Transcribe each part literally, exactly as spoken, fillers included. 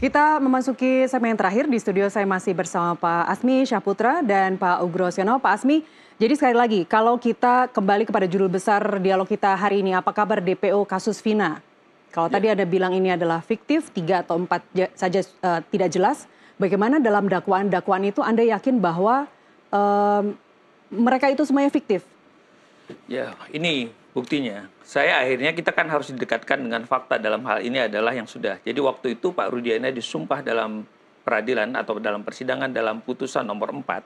Kita memasuki segmen terakhir. Di studio saya masih bersama Pak Azmi Syahputra dan Pak Oegroseno. Pak Azmi, jadi sekali lagi kalau kita kembali kepada judul besar dialog kita hari ini, apa kabar D P O kasus Vina? Kalau ya. Tadi ada bilang ini adalah fiktif, tiga atau empat saja uh, tidak jelas. Bagaimana dalam dakwaan-dakwaan itu Anda yakin bahwa um, mereka itu semuanya fiktif? Ya, ini buktinya. Saya akhirnya kita kan harus didekatkan dengan fakta dalam hal ini adalah yang sudah. Jadi waktu itu Pak Rudiana disumpah dalam peradilan atau dalam persidangan dalam putusan nomor empat.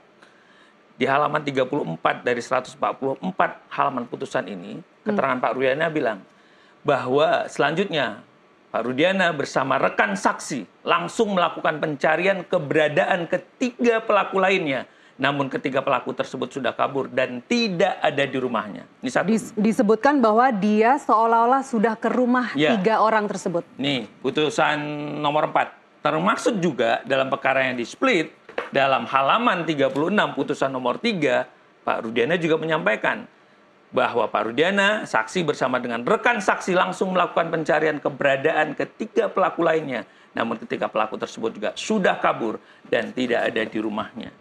Di halaman tiga puluh empat dari seratus empat puluh empat halaman putusan ini, keterangan hmm. Pak Rudiana bilang bahwa selanjutnya Pak Rudiana bersama rekan saksi langsung melakukan pencarian keberadaan ketiga pelaku lainnya. Namun ketiga pelaku tersebut sudah kabur dan tidak ada di rumahnya. Ini satu. Disebutkan bahwa dia seolah-olah sudah ke rumah ya. tiga orang tersebut. Nih, putusan nomor empat. Termaksud juga dalam perkara yang di-split, dalam halaman tiga puluh enam putusan nomor tiga, Pak Rudiana juga menyampaikan bahwa Pak Rudiana, saksi bersama dengan rekan saksi langsung melakukan pencarian keberadaan ketiga pelaku lainnya. Namun ketiga pelaku tersebut juga sudah kabur dan tidak ada di rumahnya.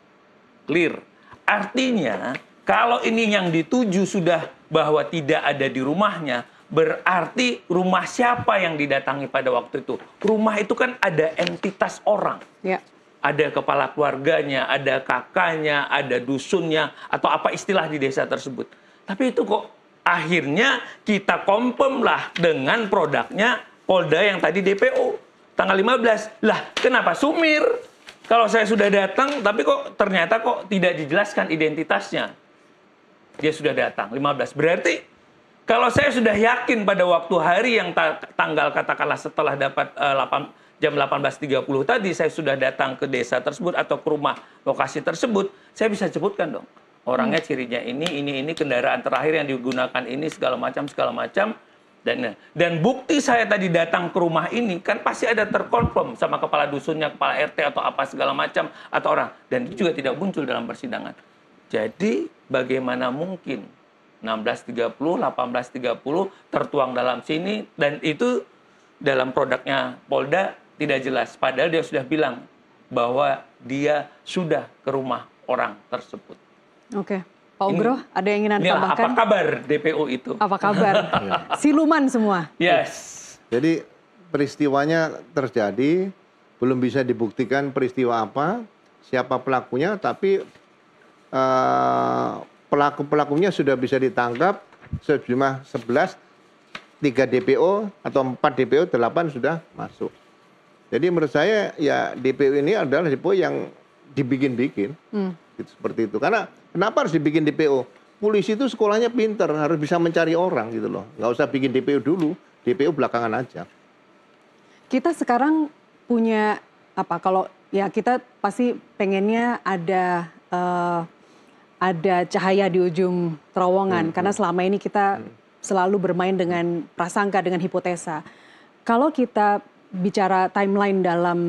Clear. Artinya, kalau ini yang dituju sudah bahwa tidak ada di rumahnya, berarti rumah siapa yang didatangi pada waktu itu? Rumah itu kan ada entitas orang. Ya. Ada kepala keluarganya, ada kakaknya, ada dusunnya, atau apa istilah di desa tersebut. Tapi itu kok akhirnya kita confirm lah dengan produknya Polda yang tadi D P O. Tanggal lima belas. Lah, kenapa sumir? Kalau saya sudah datang, tapi kok ternyata kok tidak dijelaskan identitasnya. Dia sudah datang, lima belas. Berarti kalau saya sudah yakin pada waktu hari yang ta tanggal katakanlah setelah dapat uh, jam delapan belas tiga puluh tadi, saya sudah datang ke desa tersebut atau ke rumah lokasi tersebut, saya bisa sebutkan dong. Orangnya, cirinya ini, ini, ini, kendaraan terakhir yang digunakan ini, segala macam, segala macam. Dan, dan bukti saya tadi datang ke rumah ini kan pasti ada terkonfirm sama kepala dusunnya, kepala R T atau apa segala macam atau orang. Dan itu juga tidak muncul dalam persidangan. Jadi bagaimana mungkin enam belas tiga puluh, delapan belas tiga puluh tertuang dalam sini dan itu dalam produknya Polda tidak jelas. Padahal dia sudah bilang bahwa dia sudah ke rumah orang tersebut. Oke. Okay. Pak Ogro, ada yang ingin Anda tambahkan? Apa kabar D P O itu? Apa kabar? Siluman semua. Yes. Jadi peristiwanya terjadi, belum bisa dibuktikan peristiwa apa, siapa pelakunya, tapi uh, pelaku-pelakunya sudah bisa ditangkap sejumlah sebelas, tiga D P O atau empat D P O, delapan sudah masuk. Jadi menurut saya ya D P O ini adalah D P O yang dibikin-bikin. Hmm. Seperti itu. Karena kenapa harus dibikin D P O? Polisi itu sekolahnya pinter, harus bisa mencari orang gitu loh. Nggak usah bikin D P O dulu, D P O belakangan aja. Kita sekarang punya apa? Kalau ya kita pasti pengennya ada uh, ada cahaya di ujung terowongan. Hmm. Karena selama ini kita hmm. selalu bermain dengan prasangka, dengan hipotesa. Kalau kita bicara timeline dalam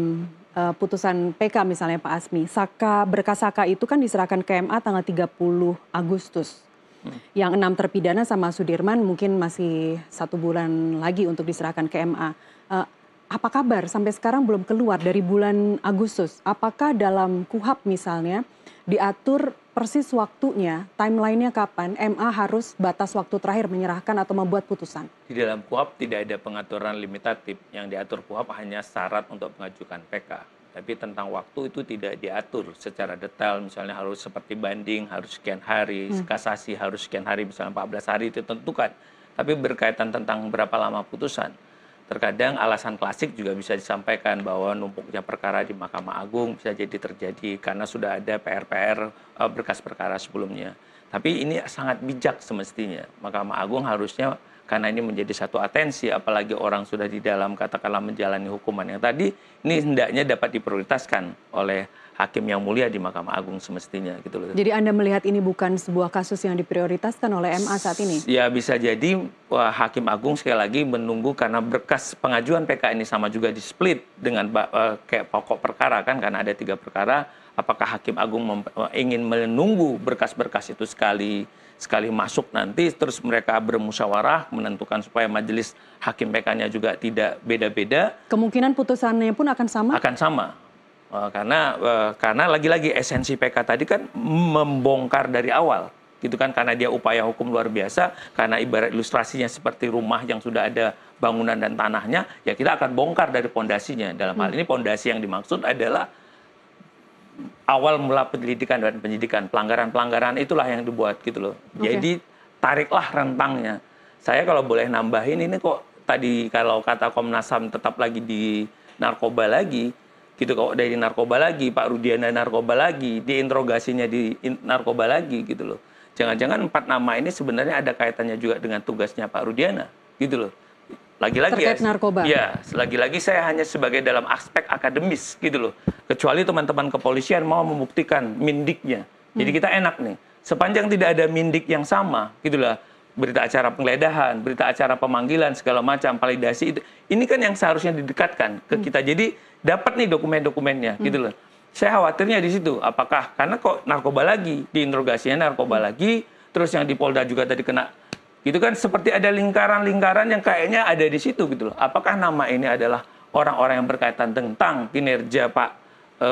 Uh, putusan P K misalnya Pak Azmi, saka berkas saka itu kan diserahkan ke M A tanggal tiga puluh Agustus. Hmm. Yang enam terpidana sama Sudirman mungkin masih satu bulan lagi untuk diserahkan ke M A. Uh, apa kabar sampai sekarang belum keluar dari bulan Agustus? Apakah dalam KUHAP misalnya diatur persis waktunya, timelinenya kapan M A harus batas waktu terakhir menyerahkan atau membuat putusan? Di dalam KUHAP tidak ada pengaturan limitatif. Yang diatur KUHAP hanya syarat untuk mengajukan P K. Tapi tentang waktu itu tidak diatur secara detail. Misalnya harus seperti banding, harus sekian hari, hmm. kasasi harus sekian hari, misalnya empat belas hari itu tentukan. Tapi berkaitan tentang berapa lama putusan. Terkadang alasan klasik juga bisa disampaikan bahwa numpuknya perkara di Mahkamah Agung bisa jadi terjadi karena sudah ada P R P R berkas perkara sebelumnya. Tapi ini sangat bijak semestinya. Mahkamah Agung harusnya karena ini menjadi satu atensi apalagi orang sudah di dalam katakanlah menjalani hukuman yang tadi ini hendaknya dapat diprioritaskan oleh hakim yang mulia di Mahkamah Agung semestinya gitu loh. Jadi Anda melihat ini bukan sebuah kasus yang diprioritaskan oleh M A saat ini? Ya bisa jadi wah, Hakim Agung sekali lagi menunggu karena berkas pengajuan P K ini sama juga di split dengan uh, kayak pokok perkara kan karena ada tiga perkara. Apakah Hakim Agung ingin menunggu berkas-berkas itu sekali sekali masuk nanti terus mereka bermusyawarah menentukan supaya majelis hakim P K-nya juga tidak beda-beda. Kemungkinan putusannya pun akan sama? Akan sama. Karena karena lagi-lagi esensi P K tadi kan membongkar dari awal, gitu kan, karena dia upaya hukum luar biasa, karena ibarat ilustrasinya seperti rumah yang sudah ada bangunan dan tanahnya, ya kita akan bongkar dari pondasinya. Dalam hal ini pondasi yang dimaksud adalah awal mula penyelidikan dan penyidikan, pelanggaran-pelanggaran itulah yang dibuat gitu loh. Okay. Jadi tariklah rentangnya. Saya kalau boleh nambahin ini kok tadi kalau kata Komnas H A M tetap lagi di narkoba lagi. Gitu kok dari narkoba lagi, Pak Rudiana narkoba lagi, diinterogasinya di narkoba lagi gitu loh. Jangan-jangan empat nama ini sebenarnya ada kaitannya juga dengan tugasnya Pak Rudiana gitu loh. Lagi-lagi ya, narkoba. Ya, lagi-lagi saya hanya sebagai dalam aspek akademis gitu loh. Kecuali teman-teman kepolisian mau membuktikan mindiknya. Jadi hmm. kita enak nih. Sepanjang tidak ada mindik yang sama gitu loh. Berita acara penggeledahan, berita acara pemanggilan, segala macam, validasi itu. Ini kan yang seharusnya didekatkan ke kita. Hmm. Jadi dapat nih dokumen-dokumennya, hmm. gitu loh. Saya khawatirnya di situ. Apakah karena kok narkoba lagi, diinterogasinya narkoba lagi, terus yang di Polda juga tadi kena. Gitu kan seperti ada lingkaran-lingkaran yang kayaknya ada di situ gitu loh. Apakah nama ini adalah orang-orang yang berkaitan tentang kinerja Pak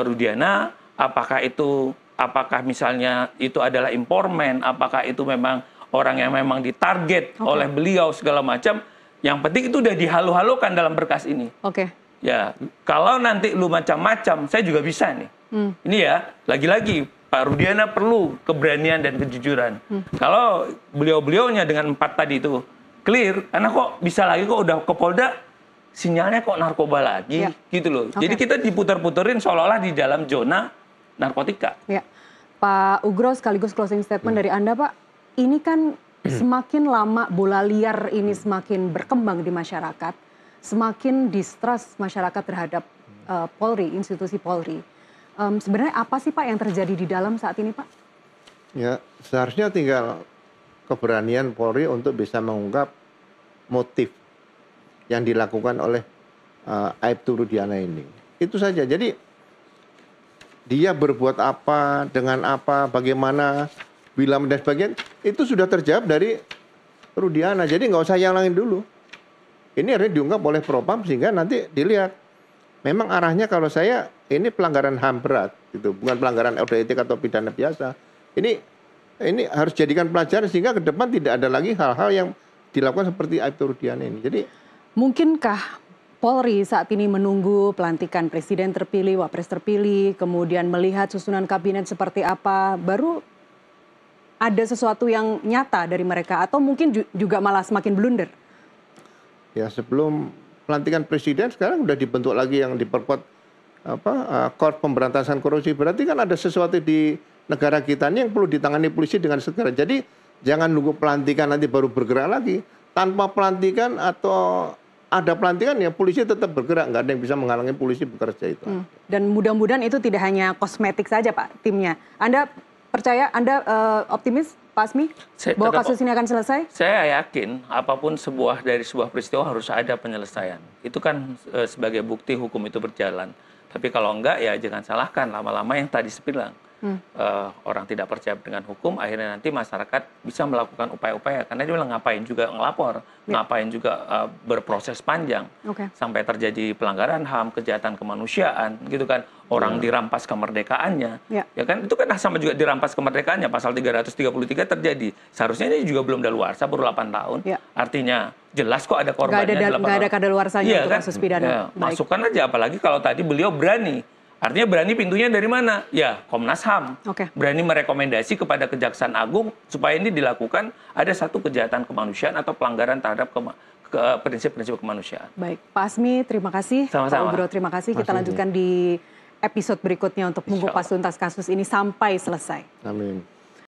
Rudiana? Apakah itu, apakah misalnya itu adalah informan? Apakah itu memang orang yang memang ditarget okay. oleh beliau segala macam, yang penting itu udah dihalu-halukan dalam berkas ini. Oke. Okay. Ya, kalau nanti lu macam-macam, saya juga bisa nih. Hmm. Ini ya, lagi-lagi Pak Rudiana perlu keberanian dan kejujuran. Hmm. Kalau beliau-beliaunya dengan empat tadi itu clear, karena kok bisa lagi kok udah ke Polda, sinyalnya kok narkoba lagi, yeah. gitu loh. Okay. Jadi kita diputar-puterin seolah-olah di dalam zona narkotika. Yeah. Pak Ugro, sekaligus closing statement hmm. dari Anda, Pak. Ini kan semakin lama bola liar ini semakin berkembang di masyarakat, semakin distrust masyarakat terhadap uh, Polri, institusi Polri. Um, sebenarnya apa sih Pak yang terjadi di dalam saat ini Pak? Ya seharusnya tinggal keberanian Polri untuk bisa mengungkap motif yang dilakukan oleh uh, Aiptu Rudiana ini. Itu saja, jadi dia berbuat apa, dengan apa, bagaimana, Wilam dan sebagainya, itu sudah terjawab dari Rudiana. Jadi nggak usah yalangin dulu. Ini akhirnya diungkap oleh propam sehingga nanti dilihat. Memang arahnya kalau saya, ini pelanggaran H A M berat. Gitu. Bukan pelanggaran kode etik atau pidana biasa. Ini ini harus jadikan pelajaran sehingga ke depan tidak ada lagi hal-hal yang dilakukan seperti Aiptu Rudiana ini. Jadi, mungkinkah Polri saat ini menunggu pelantikan Presiden terpilih, Wapres terpilih, kemudian melihat susunan kabinet seperti apa, baru ada sesuatu yang nyata dari mereka atau mungkin juga malah semakin blunder? Ya sebelum pelantikan presiden sekarang udah dibentuk lagi yang diperkuat apa Korps Pemberantasan Korupsi. Berarti kan ada sesuatu di negara kita ini yang perlu ditangani polisi dengan segera. Jadi jangan nunggu pelantikan nanti baru bergerak lagi. Tanpa pelantikan atau ada pelantikan ya polisi tetap bergerak. Nggak ada yang bisa menghalangi polisi bekerja itu. Hmm. Dan mudah-mudahan itu tidak hanya kosmetik saja Pak timnya. Anda percaya, Anda uh, optimis, Pak Azmi, bahwa kasus ini akan selesai? Saya yakin, apapun sebuah dari sebuah peristiwa harus ada penyelesaian. Itu kan uh, sebagai bukti hukum itu berjalan. Tapi kalau enggak, ya jangan salahkan lama-lama yang tadi sebilang. Hmm. Uh, orang tidak percaya dengan hukum, akhirnya nanti masyarakat bisa melakukan upaya-upaya. Karena dia bilang, ngapain juga ngelapor, yeah. ngapain juga uh, berproses panjang. Okay. Sampai terjadi pelanggaran H A M, kejahatan kemanusiaan, gitu kan. Orang dirampas kemerdekaannya, ya. ya kan? Itu kan sama juga dirampas kemerdekaannya. Pasal tiga ratus tiga puluh tiga terjadi. Seharusnya ini juga belum daluarsa, baru delapan tahun. Ya. Artinya jelas kok ada korbannya. Gak ada, gak ada kadaluarsanya ya, untuk kan? Kasus pidana. Ya. Masukkan aja, apalagi kalau tadi beliau berani. Artinya berani pintunya dari mana? Ya, Komnas H A M. Okay. Berani merekomendasi kepada Kejaksaan Agung supaya ini dilakukan ada satu kejahatan kemanusiaan atau pelanggaran terhadap kema ke prinsip-prinsip kemanusiaan. Baik, Pak Azmi, terima kasih. Sama-sama. Pak Ugro, terima kasih. Kita lanjutkan di episode berikutnya untuk mengupas tuntas kasus ini sampai selesai. Amin.